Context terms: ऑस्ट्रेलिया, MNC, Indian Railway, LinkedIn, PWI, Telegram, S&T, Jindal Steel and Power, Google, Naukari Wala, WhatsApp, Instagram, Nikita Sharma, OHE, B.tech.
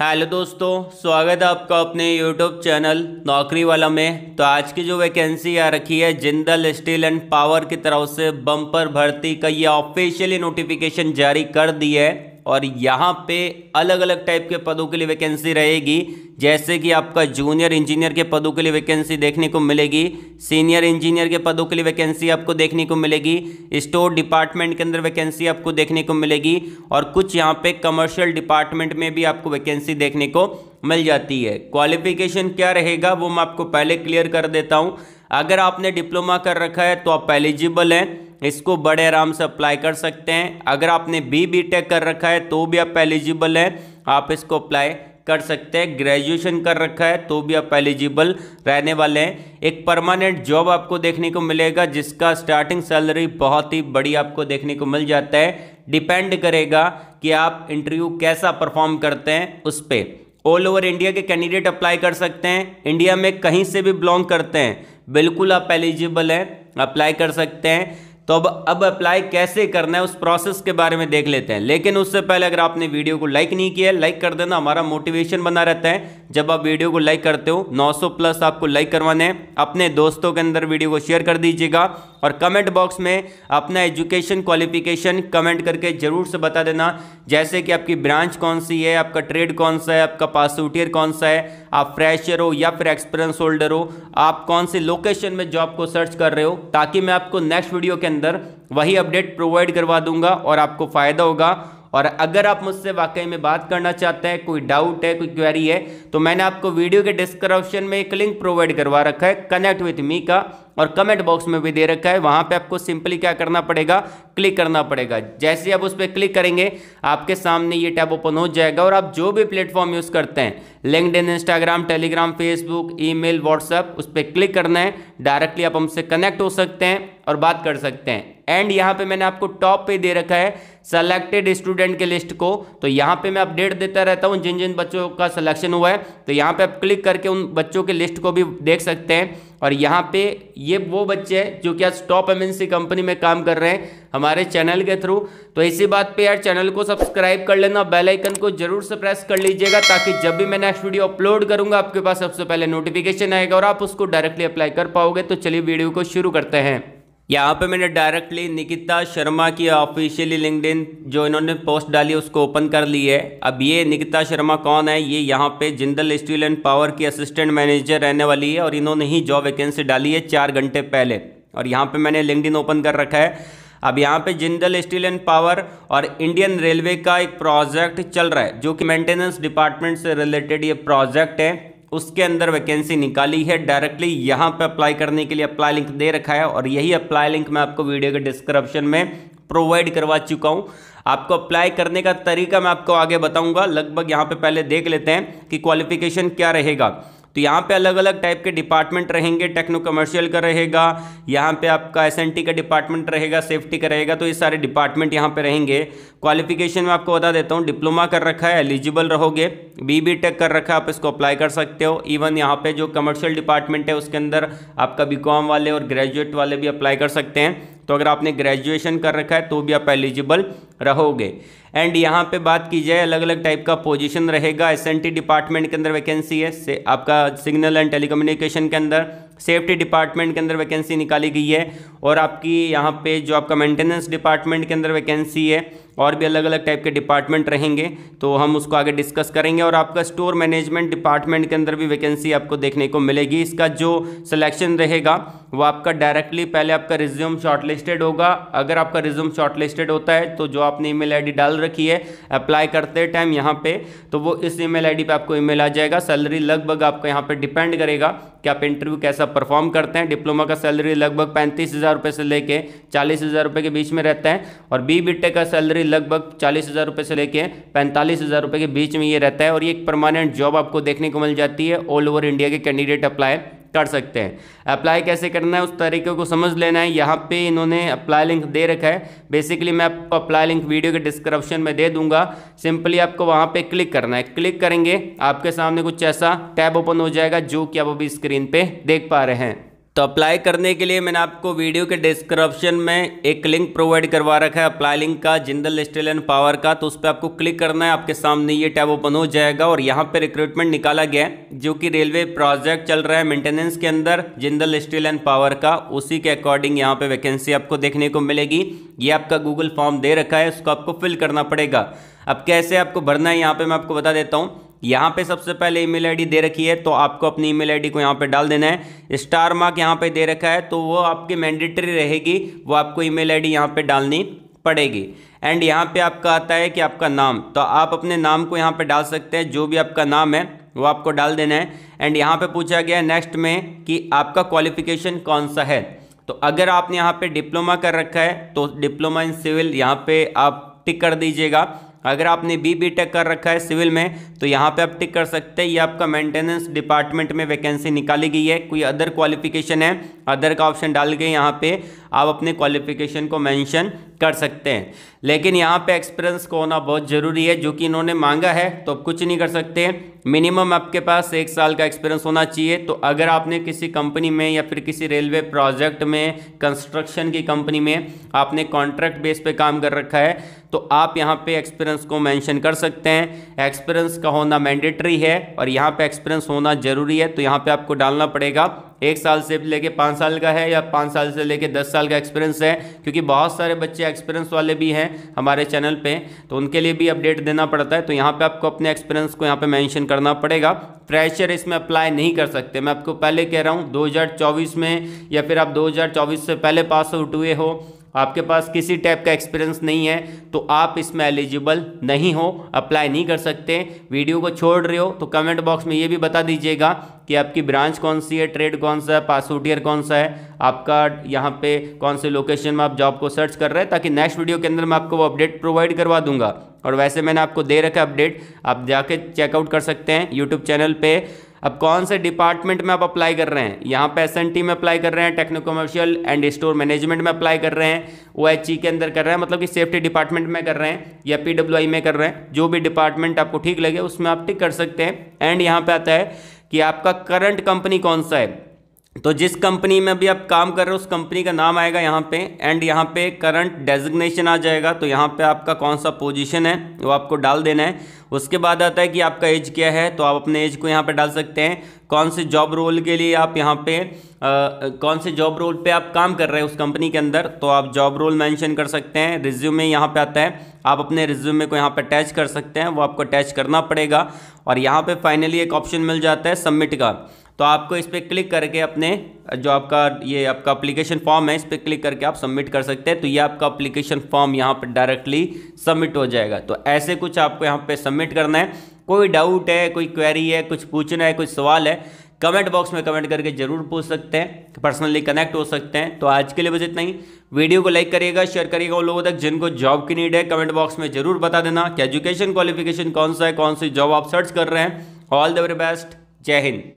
Hello दोस्तों, स्वागत है आपका अपने यूट्यूब चैनल नौकरी वाला में। तो आज की जो वैकेंसी आ रखी है जिंदल स्टील एंड पावर की तरफ से बम्पर भर्ती का ये ऑफिशियली नोटिफिकेशन जारी कर दी है और यहाँ पे अलग अलग टाइप के पदों के लिए वैकेंसी रहेगी। जैसे कि आपका जूनियर इंजीनियर के पदों के लिए वैकेंसी देखने को मिलेगी, सीनियर इंजीनियर के पदों के लिए वैकेंसी आपको देखने को मिलेगी, स्टोर डिपार्टमेंट के अंदर वैकेंसी आपको देखने को मिलेगी और कुछ यहाँ पे कमर्शियल डिपार्टमेंट में भी आपको वैकेंसी देखने को मिल जाती है। क्वालिफिकेशन क्या रहेगा वो मैं आपको पहले क्लियर कर देता हूँ। अगर आपने डिप्लोमा कर रखा है तो आप एलिजिबल हैं, इसको बड़े आराम से अप्लाई कर सकते हैं। अगर आपने बी.टेक कर रखा है तो भी आप एलिजिबल हैं, आप इसको अप्लाई कर सकते हैं। ग्रेजुएशन कर रखा है तो भी आप एलिजिबल रहने वाले हैं। एक परमानेंट जॉब आपको देखने को मिलेगा जिसका स्टार्टिंग सैलरी बहुत ही बड़ी आपको देखने को मिल जाता है। डिपेंड करेगा कि आप इंटरव्यू कैसा परफॉर्म करते हैं उस पर। ऑल ओवर इंडिया के कैंडिडेट अप्लाई कर सकते हैं, इंडिया में कहीं से भी बिलोंग करते हैं, बिल्कुल आप एलिजिबल हैं, अप्लाई कर सकते हैं। तो अब अप्लाई कैसे करना है उस प्रोसेस के बारे में देख लेते हैं। लेकिन उससे पहले अगर आपने वीडियो को लाइक नहीं किया है, लाइक कर देना, हमारा मोटिवेशन बना रहता है जब आप वीडियो को लाइक करते हो। 900 प्लस आपको लाइक करवाने हैं। अपने दोस्तों के अंदर वीडियो को शेयर कर दीजिएगा और कमेंट बॉक्स में अपना एजुकेशन क्वालिफिकेशन कमेंट करके जरूर से बता देना, जैसे कि आपकी ब्रांच कौन सी है, आपका ट्रेड कौन सा है, आपका पास आउट ईयर कौन सा है, आप फ्रेशर हो या फिर एक्सपीरियंस होल्डर हो, आप कौन सी लोकेशन में जॉब को सर्च कर रहे हो, ताकि मैं आपको नेक्स्ट वीडियो के अंदर वही अपडेट प्रोवाइड करवा दूंगा और आपको फायदा होगा। और अगर आप मुझसे वाकई में बात करना चाहते हैं, कोई डाउट है, कोई क्वेरी है, तो मैंने आपको वीडियो के डिस्क्रिप्शन में एक लिंक प्रोवाइड करवा रखा है कनेक्ट विथ मी का और कमेंट बॉक्स में भी दे रखा है। वहाँ पे आपको सिंपली क्या करना पड़ेगा, क्लिक करना पड़ेगा। जैसे ही आप उस पर क्लिक करेंगे आपके सामने ये टैब ओपन हो जाएगा और आप जो भी प्लेटफॉर्म यूज़ करते हैं, LinkedIn, Instagram, Telegram, Facebook, email, WhatsApp, उस पर क्लिक करना है। डायरेक्टली आप हमसे कनेक्ट हो सकते हैं और बात कर सकते हैं। एंड यहाँ पे मैंने आपको टॉप पे दे रखा है सेलेक्टेड स्टूडेंट के लिस्ट को, तो यहाँ पे मैं अपडेट देता रहता हूँ जिन जिन बच्चों का सिलेक्शन हुआ है। तो यहाँ पे आप क्लिक करके उन बच्चों के लिस्ट को भी देख सकते हैं और यहाँ पे ये वो बच्चे हैं जो कि आज टॉप एमएनसी कंपनी में काम कर रहे हैं हमारे चैनल के थ्रू। तो इसी बात पे यार चैनल को सब्सक्राइब कर लेना, बेल आइकन को जरूर से प्रेस कर लीजिएगा, ताकि जब भी मैं नेक्स्ट वीडियो अपलोड करूंगा आपके पास सबसे पहले नोटिफिकेशन आएगा और आप उसको डायरेक्टली अप्लाई कर पाओगे। तो चलिए वीडियो को शुरू करते हैं। यहाँ पे मैंने डायरेक्टली निकिता शर्मा की ऑफिशियली लिंक्डइन जो इन्होंने पोस्ट डाली उसको ओपन कर ली है। अब ये निकिता शर्मा कौन है, ये यहाँ पे जिंदल स्टील एंड पावर की असिस्टेंट मैनेजर रहने वाली है और इन्होंने ही जॉब वैकेंसी डाली है 4 घंटे पहले। और यहाँ पे मैंने लिंक्डइन ओपन कर रखा है। अब यहाँ पे जिंदल स्टील एंड पावर और इंडियन रेलवे का एक प्रोजेक्ट चल रहा है जो कि मेंटेनेंस डिपार्टमेंट से रिलेटेड ये प्रोजेक्ट है, उसके अंदर वैकेंसी निकाली है। डायरेक्टली यहाँ पे अप्लाई करने के लिए अप्लाई लिंक दे रखा है और यही अप्लाई लिंक मैं आपको वीडियो के डिस्क्रिप्शन में प्रोवाइड करवा चुका हूँ। आपको अप्लाई करने का तरीका मैं आपको आगे बताऊँगा। लगभग यहाँ पे पहले देख लेते हैं कि क्वालिफिकेशन क्या रहेगा। तो यहाँ पे अलग अलग टाइप के डिपार्टमेंट रहेंगे, टेक्नो कमर्शियल का रहेगा, यहाँ पे आपका एसएनटी का डिपार्टमेंट रहेगा, सेफ्टी का रहेगा, तो ये सारे डिपार्टमेंट यहाँ पे रहेंगे। क्वालिफिकेशन में आपको बता देता हूँ, डिप्लोमा कर रखा है एलिजिबल रहोगे, बी.टेक कर रखा है आप इसको अप्लाई कर सकते हो। इवन यहाँ पे जो कमर्शियल डिपार्टमेंट है उसके अंदर आपका बीकॉम वाले और ग्रेजुएट वाले भी अप्लाई कर सकते हैं। तो अगर आपने ग्रेजुएशन कर रखा है तो भी आप एलिजिबल रहोगे। एंड यहाँ पे बात की जाए अलग अलग टाइप का पोजीशन रहेगा। एसएनटी डिपार्टमेंट के अंदर वैकेंसी है, आपका सिग्नल एंड टेलीकम्युनिकेशन के अंदर, सेफ्टी डिपार्टमेंट के अंदर वैकेंसी निकाली गई है और आपकी यहाँ पे जो आपका मेंटेनेंस डिपार्टमेंट के अंदर वैकेंसी है। और भी अलग अलग टाइप के डिपार्टमेंट रहेंगे तो हम उसको आगे डिस्कस करेंगे। और आपका स्टोर मैनेजमेंट डिपार्टमेंट के अंदर भी वैकेंसी आपको देखने को मिलेगी। इसका जो सिलेक्शन रहेगा वो आपका डायरेक्टली पहले आपका रिज्यूम शॉर्टलिस्टेड होगा। अगर आपका रिज्यूम शॉर्टलिस्टेड होता है तो जो आपने ईमेल आईडी डाल रखी है अप्लाई करते टाइम यहाँ पे, तो वो इस ईमेल आईडी पे आपको ईमेल आ जाएगा। सैलरी लगभग आपका यहाँ पे डिपेंड करेगा कि आप इंटरव्यू कैसा परफॉर्म करते हैं। डिप्लोमा का सैलरी लगभग 35,000 रुपये से लेके 40,000 रुपये के बीच में रहता है और बी.टेक का सैलरी लगभग 40,000 रुपये से लेके 45,000 रुपये के बीच में ये रहता है। और ये एक परमानेंट जॉब आपको देखने को मिल जाती है। ऑल ओवर इंडिया के कैंडिडेट अप्लाई कर सकते हैं। अप्लाई कैसे करना है उस तरीके को समझ लेना है। यहाँ पे इन्होंने अप्लाई लिंक दे रखा है। बेसिकली मैं आपको अप्लाई लिंक वीडियो के डिस्क्रिप्शन में दे दूंगा, सिंपली आपको वहाँ पे क्लिक करना है। क्लिक करेंगे आपके सामने कुछ ऐसा टैब ओपन हो जाएगा जो कि आप अभी स्क्रीन पे देख पा रहे हैं। तो अप्लाई करने के लिए मैंने आपको वीडियो के डिस्क्रिप्शन में एक लिंक प्रोवाइड करवा रखा है, अप्लाई लिंक का, जिंदल स्टील एंड पावर का। तो उस पर आपको क्लिक करना है, आपके सामने ये टैब ओपन हो जाएगा और यहाँ पे रिक्रूटमेंट निकाला गया है जो कि रेलवे प्रोजेक्ट चल रहा है मेंटेनेंस के अंदर जिंदल स्टील एंड पावर का, उसी के अकॉर्डिंग यहाँ पे वैकेंसी आपको देखने को मिलेगी। ये आपका गूगल फॉर्म दे रखा है, उसको आपको फिल करना पड़ेगा। अब कैसे आपको भरना है यहाँ पे मैं आपको बता देता हूँ। यहाँ पे सबसे पहले ईमेल आईडी दे रखी है, तो आपको अपनी ईमेल आईडी को यहाँ पे डाल देना है। स्टार मार्क यहाँ पे दे रखा है तो वो आपकी मैंडेटरी रहेगी, वो आपको ईमेल आईडी यहाँ पे डालनी पड़ेगी। एंड यहाँ पे आपका आता है कि आपका नाम, तो आप अपने नाम को यहाँ पे डाल सकते हैं, जो भी आपका नाम है वो आपको डाल देना है। एंड यहाँ पे पूछा गया नेक्स्ट में कि आपका क्वालिफिकेशन कौन सा है, तो अगर आपने यहाँ पे डिप्लोमा कर रखा है तो डिप्लोमा इन सिविल यहाँ पे आप टिक कर दीजिएगा। अगर आपने B.tech कर रखा है सिविल में तो यहाँ पे आप टिक कर सकते हैं। ये आपका मेंटेनेंस डिपार्टमेंट में वैकेंसी निकाली गई है। कोई अदर क्वालिफिकेशन है, अदर का ऑप्शन डाल के यहाँ पे आप अपने क्वालिफिकेशन को मेंशन कर सकते हैं, लेकिन यहाँ पे एक्सपीरियंस को होना बहुत ज़रूरी है जो कि इन्होंने मांगा है, तो आप कुछ नहीं कर सकते। मिनिमम आपके पास 1 साल का एक्सपीरियंस होना चाहिए। तो अगर आपने किसी कंपनी में या फिर किसी रेलवे प्रोजेक्ट में, कंस्ट्रक्शन की कंपनी में आपने कॉन्ट्रैक्ट बेस पे काम कर रखा है तो आप यहाँ पे एक्सपीरियंस को मेंशन कर सकते हैं। एक्सपीरियंस का होना मैंडेटरी है और यहाँ पे एक्सपीरियंस होना ज़रूरी है, तो यहाँ पे आपको डालना पड़ेगा 1 साल से लेके 5 साल का है या 5 साल से लेके 10 साल का एक्सपीरियंस है, क्योंकि बहुत सारे बच्चे एक्सपीरियंस वाले भी हैं हमारे चैनल पे, तो उनके लिए भी अपडेट देना पड़ता है। तो यहाँ पे आपको अपने एक्सपीरियंस को यहाँ पे मेंशन करना पड़ेगा। फ्रेशर इसमें अप्लाई नहीं कर सकते, मैं आपको पहले कह रहा हूँ। 2024 में या फिर आप 2024 से पहले पास आउट हुए हो, आपके पास किसी टाइप का एक्सपीरियंस नहीं है तो आप इसमें एलिजिबल नहीं हो, अप्लाई नहीं कर सकते। वीडियो को छोड़ रहे हो तो कमेंट बॉक्स में ये भी बता दीजिएगा कि आपकी ब्रांच कौन सी है, ट्रेड कौन सा है, पास आउट ईयर कौन सा है, आपका यहाँ पे कौन से लोकेशन में आप जॉब को सर्च कर रहे हैं, ताकि नेक्स्ट वीडियो के अंदर मैं आपको वो अपडेट प्रोवाइड करवा दूंगा। और वैसे मैंने आपको दे रखा अपडेट, आप जाके चेकआउट कर सकते हैं यूट्यूब चैनल पर। अब कौन से डिपार्टमेंट में आप अप्लाई कर रहे हैं, यहाँ पे S&T में अप्लाई कर रहे हैं, techno commercial and store management में अप्लाई कर रहे हैं, OHE के अंदर कर रहे हैं, मतलब कि सेफ्टी डिपार्टमेंट में कर रहे हैं, या PWI में कर रहे हैं, जो भी डिपार्टमेंट आपको ठीक लगे उसमें आप टिक कर सकते हैं। एंड यहाँ पे आता है कि आपका करंट कंपनी कौन सा है, तो जिस कंपनी में भी आप काम कर रहे हो उस कंपनी का नाम आएगा यहाँ पे। एंड यहाँ पे करंट डेजिग्नेशन आ जाएगा, तो यहाँ पे आपका कौन सा पोजीशन है वो आपको डाल देना है। उसके बाद आता है कि आपका एज क्या है, तो आप अपने एज को यहाँ पे डाल सकते हैं। कौन से जॉब रोल के लिए आप यहाँ पे कौन से जॉब रोल पे आप काम कर रहे हैं उस कंपनी के अंदर, तो आप जॉब रोल मेंशन कर सकते हैं। रिज्यूमे यहाँ पे आता है, आप अपने रिज्यूमे को यहाँ पे अटैच कर सकते हैं, वो आपको अटैच करना पड़ेगा। और यहाँ पे फाइनली एक ऑप्शन मिल जाता है सबमिट का, तो आपको इस पर क्लिक करके अपने जो आपका ये आपका एप्लीकेशन फॉर्म है इस पर क्लिक करके आप सबमिट कर सकते हैं। तो ये आपका एप्लीकेशन फॉर्म यहाँ पर डायरेक्टली सबमिट हो जाएगा। तो ऐसे कुछ आपको यहाँ पे सबमिट करना है। कोई डाउट है, कोई क्वेरी है, कुछ पूछना है, कुछ सवाल है, कमेंट बॉक्स में कमेंट करके जरूर पूछ सकते हैं, पर्सनली कनेक्ट हो सकते हैं। तो आज के लिए बस इतना ही। वीडियो को लाइक करिएगा, शेयर करिएगा उन लोगों तक जिनको जॉब की नीड है। कमेंट बॉक्स में जरूर बता देना कि एजुकेशन क्वालिफिकेशन कौन सा है, कौन सी जॉब आप सर्च कर रहे हैं। ऑल द वेरी बेस्ट, जय हिंद।